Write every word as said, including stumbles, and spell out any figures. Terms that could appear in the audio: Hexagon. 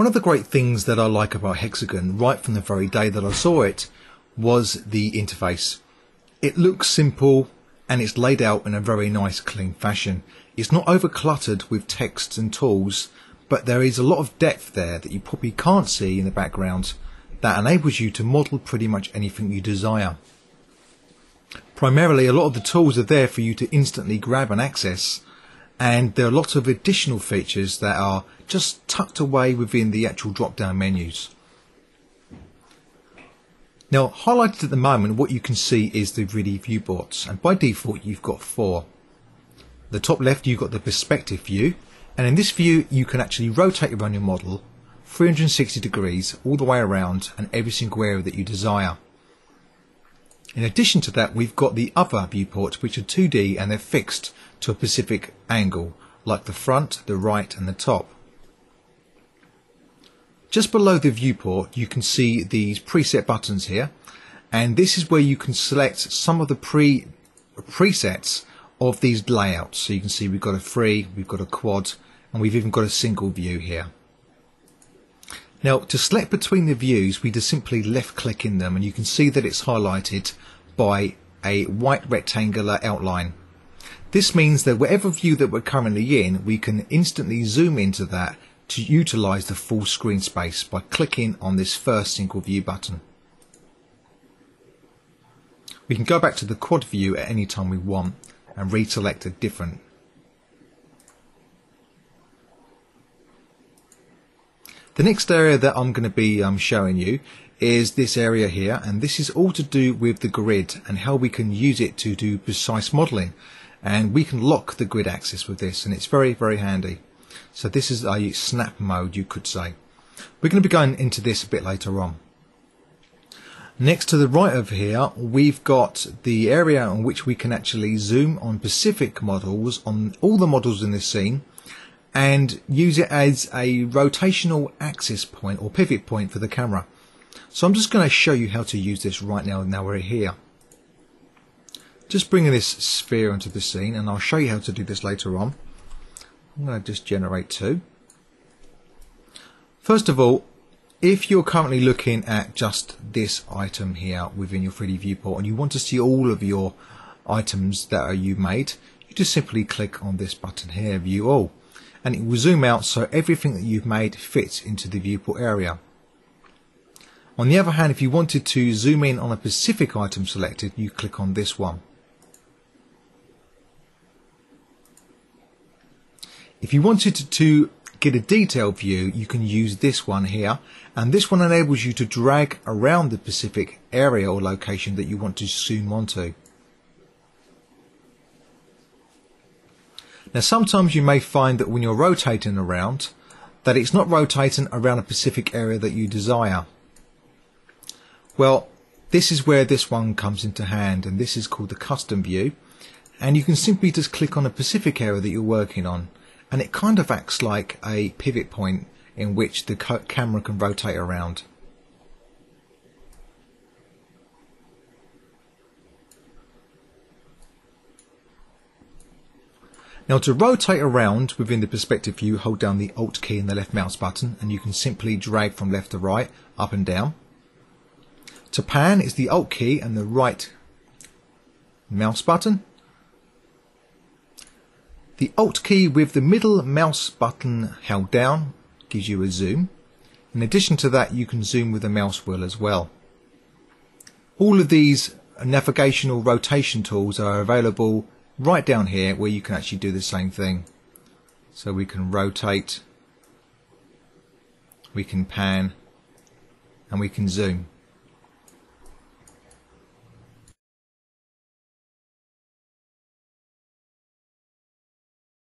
One of the great things that I like about Hexagon right from the very day that I saw it was the interface. It looks simple and it's laid out in a very nice clean fashion. It's not over cluttered with texts and tools, but there is a lot of depth there that you probably can't see in the background that enables you to model pretty much anything you desire. Primarily, a lot of the tools are there for you to instantly grab and access, and there are lots of additional features that are just tucked away within the actual drop-down menus. Now, highlighted at the moment, what you can see is the three D viewports, and by default you've got four. The top left, you've got the perspective view, and in this view you can actually rotate around your model three hundred sixty degrees all the way around and every single area that you desire. In addition to that, we've got the other viewports, which are two D and they're fixed to a specific angle, like the front, the right and the top. Just below the viewport you can see these preset buttons here, and this is where you can select some of the pre presets of these layouts. So you can see we've got a free, we've got a quad, and we've even got a single view here. Now, to select between the views, we just simply left click in them, and you can see that it's highlighted by a white rectangular outline. This means that whatever view that we're currently in, we can instantly zoom into that to utilize the full screen space by clicking on this first single view button. We can go back to the quad view at any time we want and reselect a different. The next area that I'm going to be um, showing you is this area here, and this is all to do with the grid and how we can use it to do precise modelling, and we can lock the grid axis with this, and it's very very handy. So this is a snap mode, you could say. We're going to be going into this a bit later on. Next to the right of here we've got the area on which we can actually zoom on specific models, on all the models in this scene, and use it as a rotational axis point or pivot point for the camera. So I'm just going to show you how to use this right now, now we're here. Just bringing this sphere into the scene, and I'll show you how to do this later on. I'm going to just generate two. First of all, if you're currently looking at just this item here within your three D viewport and you want to see all of your items that are you made, you just simply click on this button here, View All, and it will zoom out so everything that you've made fits into the viewport area. On the other hand, if you wanted to zoom in on a specific item selected, you click on this one. If you wanted to get a detailed view, you can use this one here, and this one enables you to drag around the specific area or location that you want to zoom onto. Now, sometimes you may find that when you're rotating around, that it's not rotating around a specific area that you desire. Well, this is where this one comes into hand, and this is called the custom view, and you can simply just click on a specific area that you're working on, and it kind of acts like a pivot point in which the camera can rotate around. Now, to rotate around within the perspective view, hold down the Alt key and the left mouse button, and you can simply drag from left to right, up and down. To pan is the Alt key and the right mouse button. The Alt key with the middle mouse button held down gives you a zoom. In addition to that, you can zoom with the mouse wheel as well. All of these navigational rotation tools are available right down here, where you can actually do the same thing. So we can rotate, we can pan, and we can zoom.